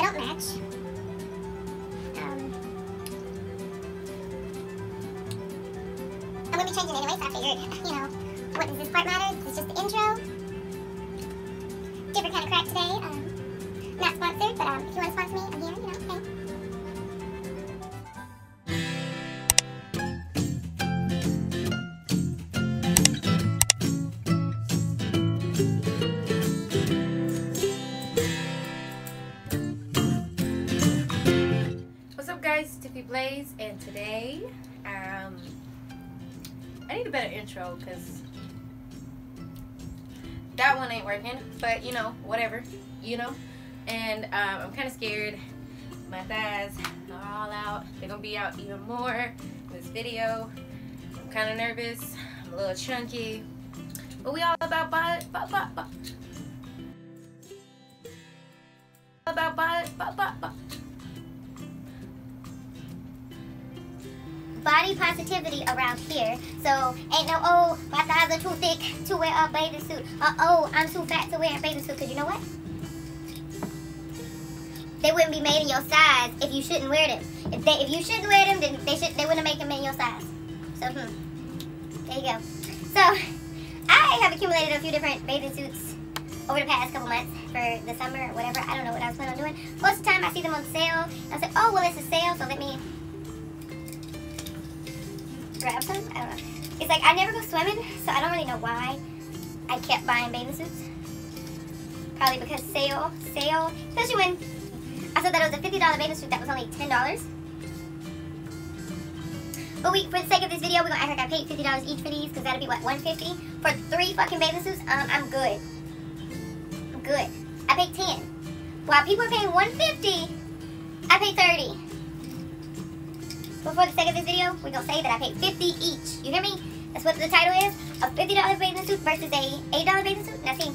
I don't match. I'm going to be changing anyway, so I figured, you know, what does this part matter? This is just the intro. Different kind of crack today. Not sponsored, but if you want to sponsor me, I'm here, you know, thanks. Blaze, and today I need a better intro because that one ain't working, but you know, whatever, you know. And I'm kind of scared. My thighs are all out. They're gonna be out even more in this video. I'm kind of nervous. I'm a little chunky, but we all about body positivity around here. So ain't no, oh, my thighs are too thick to wear a bathing suit. Oh, I'm too fat to wear a bathing suit. Because you know what? They wouldn't be made in your size if you shouldn't wear them. If you shouldn't wear them, then they wouldn't make them in your size. So, there you go. So, I have accumulated a few different bathing suits over the past couple months for the summer or whatever. I don't know what I was planning on doing. Most of the time, I see them on sale. And I say, oh, well, it's a sale, so let me grab some. I don't know. It's like I never go swimming, so I don't really know why I kept buying bathing suits. Probably because sale, especially when I saw that it was a $50 bathing suit that was only $10. But we, for the sake of this video, we're gonna act like I paid $50 each for these, because that'll be what, $150 for 3 fucking bathing suits. I'm good. I'm good. I paid $10. While people are paying $150, I paid $30. But for the sake of this video, we're going to say that I paid $50 each. You hear me? That's what the title is. A $50 bathing suit versus a $8 bathing suit. Now see,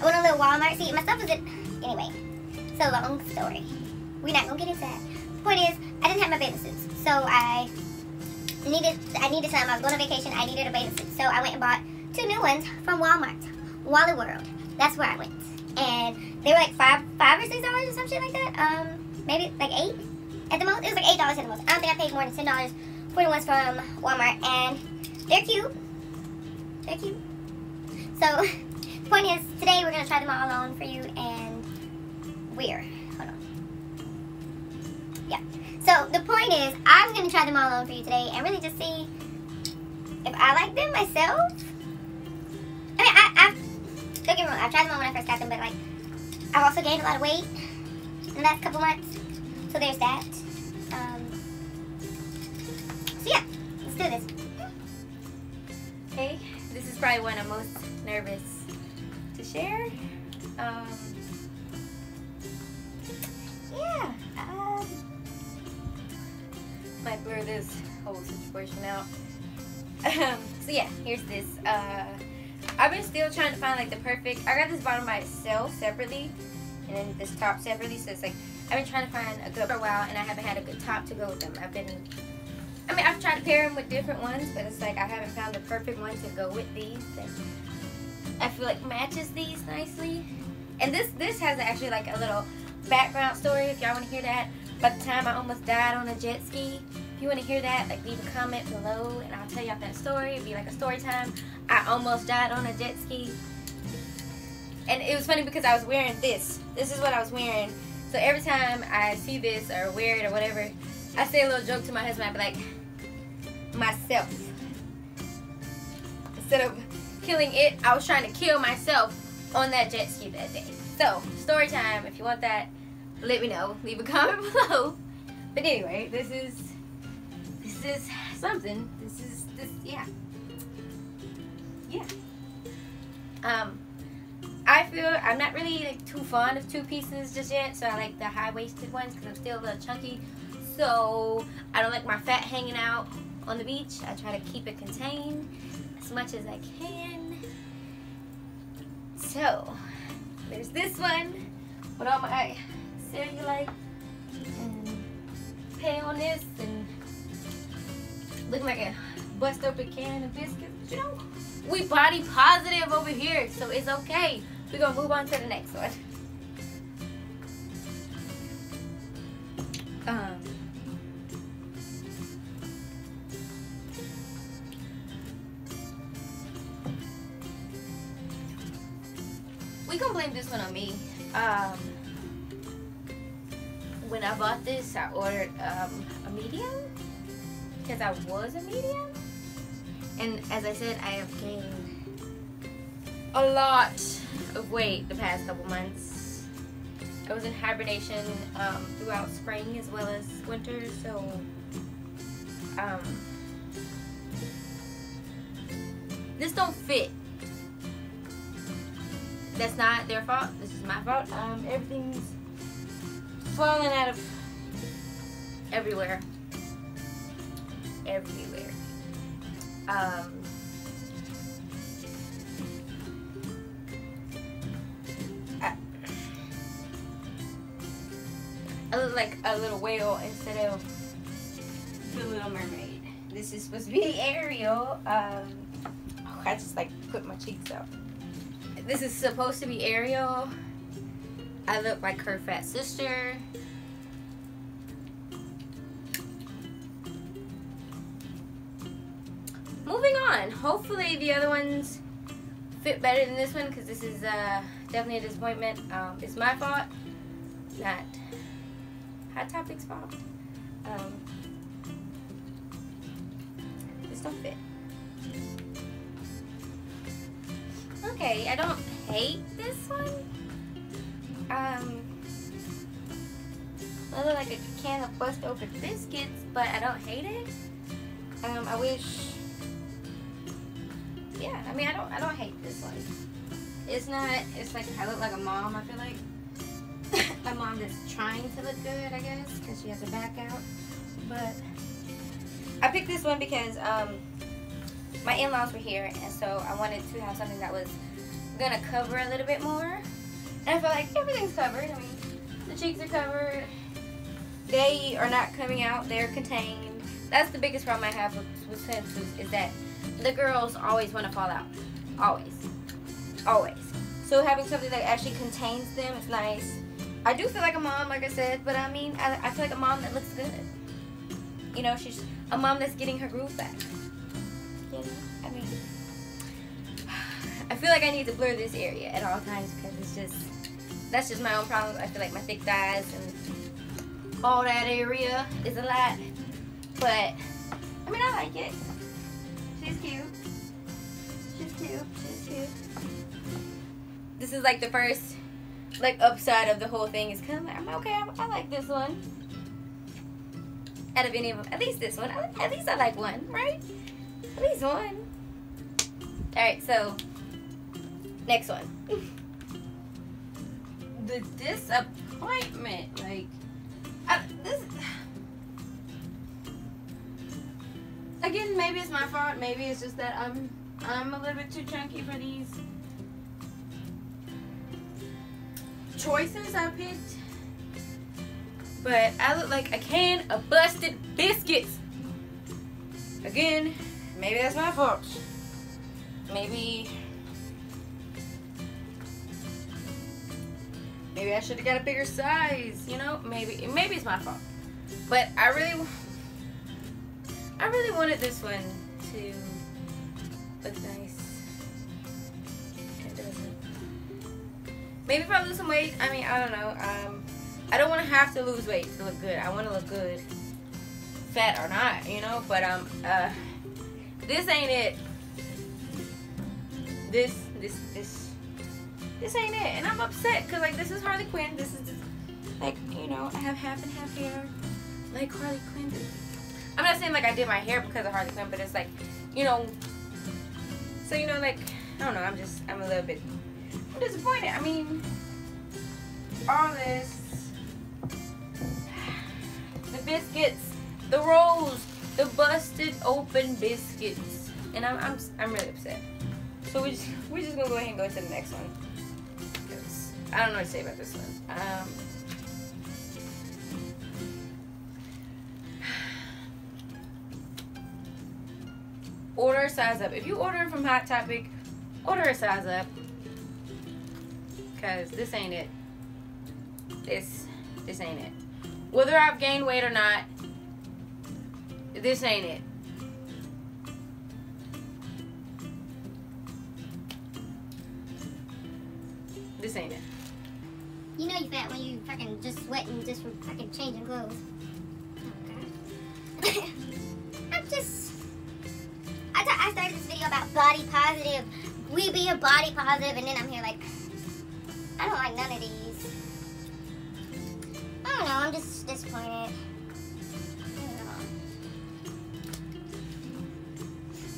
I went on a little Walmart. See, my stuff was at... Anyway, it's a long story. We're not going to get into that. The point is, I didn't have my bathing suits. So I needed some. I was going on vacation. I needed a bathing suit. So I went and bought 2 new ones from Walmart. Wally World. That's where I went. And they were like $5 or $6 or some shit like that. Maybe like $8. At the most, it was like $8 at the most. I don't think I paid more than $10 for the ones from Walmart, and they're cute. They're cute. So, the point is, today we're going to try them all on for you, and we're, hold on. Yeah. So, the point is, I'm going to try them all on for you today, and really just see if I like them myself. I mean, I've, don't get me wrong, I tried them on when I first got them, but like, I've also gained a lot of weight in the last couple months. So there's that. So yeah, let's do this. Okay, this is probably one I'm most nervous to share. Yeah, might blur this whole situation out. So yeah, here's this. I've been still trying to find like the perfect. I got this bottom by itself separately, and then this top separately. So it's like, I've been trying to find a good for a while, and I haven't had a good top to go with them. I've tried to pair them with different ones, but it's like I haven't found the perfect one to go with these. That I feel like matches these nicely. And this has actually like a little background story if y'all want to hear that. By the time I almost died on a jet ski, if you want to hear that, like leave a comment below, and I'll tell y'all that story. It'd be like a story time. I almost died on a jet ski, and it was funny because I was wearing this. This is what I was wearing. So every time I see this or wear it or whatever, I say a little joke to my husband. I'd be like, myself. Instead of killing it, I was trying to kill myself on that jet ski that day. So, story time. If you want that, let me know. Leave a comment below. But anyway, this is something. Yeah. I feel I'm not really like too fond of 2-pieces just yet, so I like the high-waisted ones because I'm still a little chunky. So I don't like my fat hanging out on the beach. I try to keep it contained as much as I can. So there's this one with all my cellulite and paleness and looking like a bust open can of biscuits, you know. We body positive over here, so it's okay. We're gonna move on to the next one. we can blame this one on me. When I bought this, I ordered a medium, because I was a medium, and as I said, I have gained a lot of weight the past couple months. I was in hibernation throughout spring as well as winter, so this don't fit. That's not their fault. This is my fault. Everything's falling out of everywhere. Everywhere. I look like a little whale instead of the Little Mermaid. This is supposed to be Ariel. Oh, I just like put my cheeks up. This is supposed to be Ariel. I look like her fat sister. Moving on. Hopefully the other ones fit better than this one, because this is definitely a disappointment. It's my fault, not Hot Topic's fault. This don't fit. Okay, I don't hate this one. I look like a can of bust open biscuits, but I don't hate it. I wish. Yeah, I mean, I don't hate this one. It's not. It's like I look like a mom. I feel like a mom that's trying to look good, I guess, because she has her back out. But I picked this one because my in-laws were here, and so I wanted to have something that was gonna cover a little bit more. And I felt like everything's covered. I mean, the cheeks are covered. They are not coming out. They're contained. That's the biggest problem I have with swimsuits, is that the girls always want to fall out. Always. Always. So having something that actually contains them is nice. I do feel like a mom, like I said, but I mean, I feel like a mom that looks good. You know, she's a mom that's getting her groove back. You know? I mean, I feel like I need to blur this area at all times, because it's just, that's just my own problem. I feel like my thick thighs and all that area is a lot, but I mean, I like it. She's cute. She's cute. She's cute. This is like the first like upside of the whole thing is kind of like, I'm okay. I like this one. Out of any of them, at least this one. At least I like one, right? At least one. All right, so next one. The disappointment, like this. Again, maybe it's my fault. Maybe it's just that I'm a little bit too chunky for these choices I picked. But I look like a can of busted biscuits. Again, maybe that's my fault. Maybe I should have got a bigger size. You know, maybe it's my fault. But I really wanted this one to look nice. It doesn't. Maybe if I lose some weight, I mean, I don't know. I don't want to have to lose weight to look good. I want to look good, fat or not, you know. But this ain't it. This ain't it, and I'm upset because like this is Harley Quinn. This is like, you know, I have half and half hair, like Harley Quinn. I'm not saying like I did my hair because of Harley Quinn, but it's like, you know, so you know, like, I don't know, I'm a little bit disappointed. I mean, all this, the biscuits, the rolls, the busted open biscuits, and I'm really upset. So we're just gonna go ahead and go to the next one, because I don't know what to say about this one. Order a size up. If you order from Hot Topic, order a size up, because this ain't it. This ain't it. Whether I've gained weight or not, this ain't it. This ain't it. You know you fat when you fucking just sweating just from fucking changing clothes. Oh, God. I started this video about body positive. We be a body positive, and then I'm here like, I don't like none of these. I don't know, I'm just disappointed. I don't know.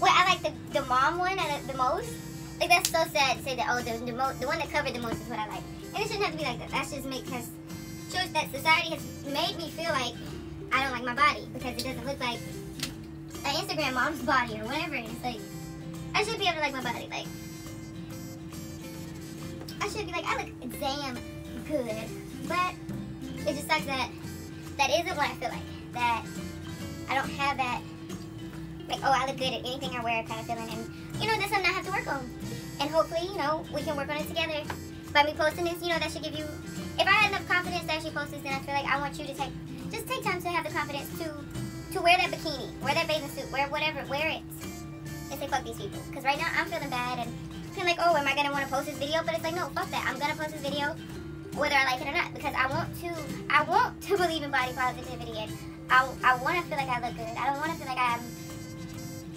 Well, I like the mom one the most. Like, that's so sad to say that, oh, the one that covered the most is what I like. And it shouldn't have to be like that. That's just that society has made me feel like I don't like my body because it doesn't look like an Instagram mom's body or whatever. And it's like, I should be able to like my body. Like, I should be like, I look damn good. But it just sucks that that isn't what I feel like. That I don't have that, like, oh, I look good at anything I wear kind of feeling. And, you know, that's something I have to work on. And hopefully, you know, we can work on it together. By me posting this, you know, that should give you, if I had enough confidence to actually post this, then I feel like I want you to take time to have the confidence to wear that bikini, wear that bathing suit, wear whatever, wear it, and say fuck these people. Because right now I'm feeling bad and feeling like, oh, am I going to want to post this video? But it's like, no, fuck that. I'm going to post this video whether I like it or not, because I want to believe in body positivity, and I want to feel like I look good. I don't want to feel like I'm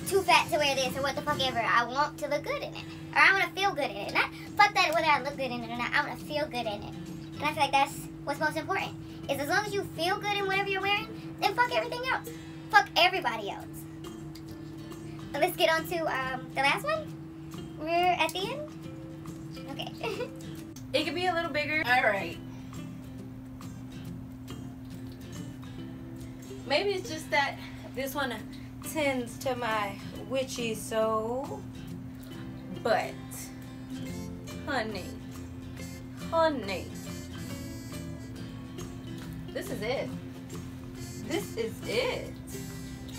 too fat to wear this or what the fuck ever. I want to look good in it. Or I want to feel good in it. Not fuck that whether I look good in it or not. I want to feel good in it. And I feel like that's what's most important. Is as long as you feel good in whatever you're wearing, then fuck everything else. Fuck everybody else. But let's get on to the last one. We're at the end. Okay. It could be a little bigger. Alright. Maybe it's just that this one tends to my witchy soul, but honey, this is it.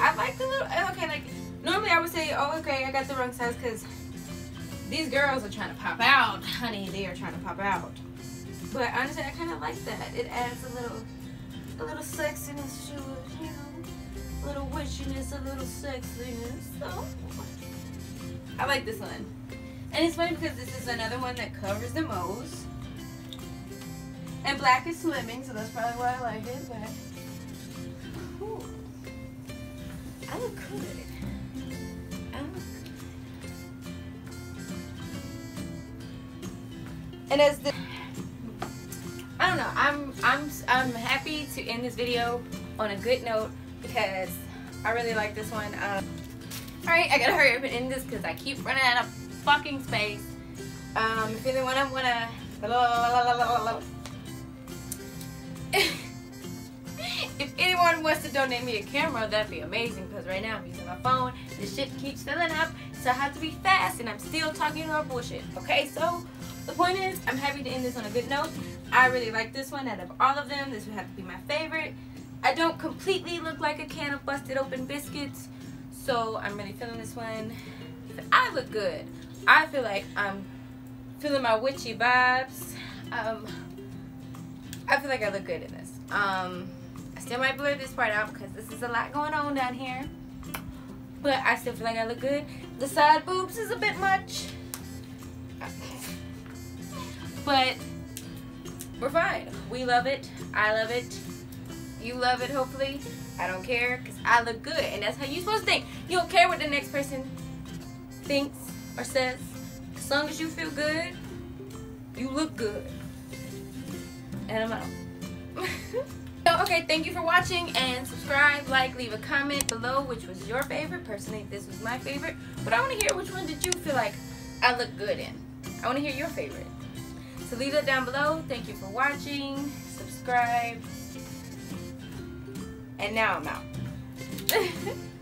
I like the little, okay, like normally I would say, oh, okay, I got the wrong size, because these girls are trying to pop out, honey. They are trying to pop out. But honestly, I kind of like that. It adds a little sexiness to it, you know. A little witchiness, a little sexiness. So I like this one, and it's funny because this is another one that covers the most. And black is slimming, so that's probably why I like it. But ooh, I look good. And as the, I don't know, I'm happy to end this video on a good note, because I really like this one. Alright, I gotta hurry up and end this because I keep running out of fucking space. If anyone wanna if anyone wants to donate me a camera, that'd be amazing, because right now I'm using my phone. This shit keeps filling up, so I have to be fast, and I'm still talking about bullshit. Okay, so the point is, I'm happy to end this on a good note. I really like this one. Out of all of them, this would have to be my favorite. I don't completely look like a can of busted open biscuits, so I'm really feeling this one. I look good. I feel like I'm feeling my witchy vibes. I feel like I look good in this. I still might blur this part out because this is a lot going on down here, but I still feel like I look good. The side boobs is a bit much, but we're fine. We love it. I love it. You love it, hopefully. I don't care, because I look good, and that's how you're supposed to think. You don't care what the next person thinks or says. As long as you feel good, you look good. And I'm out. So, okay, thank you for watching, and subscribe, like, leave a comment below which was your favorite. Personally, this was my favorite, but I want to hear which one did you feel like I look good in. I want to hear your favorite. So leave that down below. Thank you for watching. Subscribe. And now I'm out.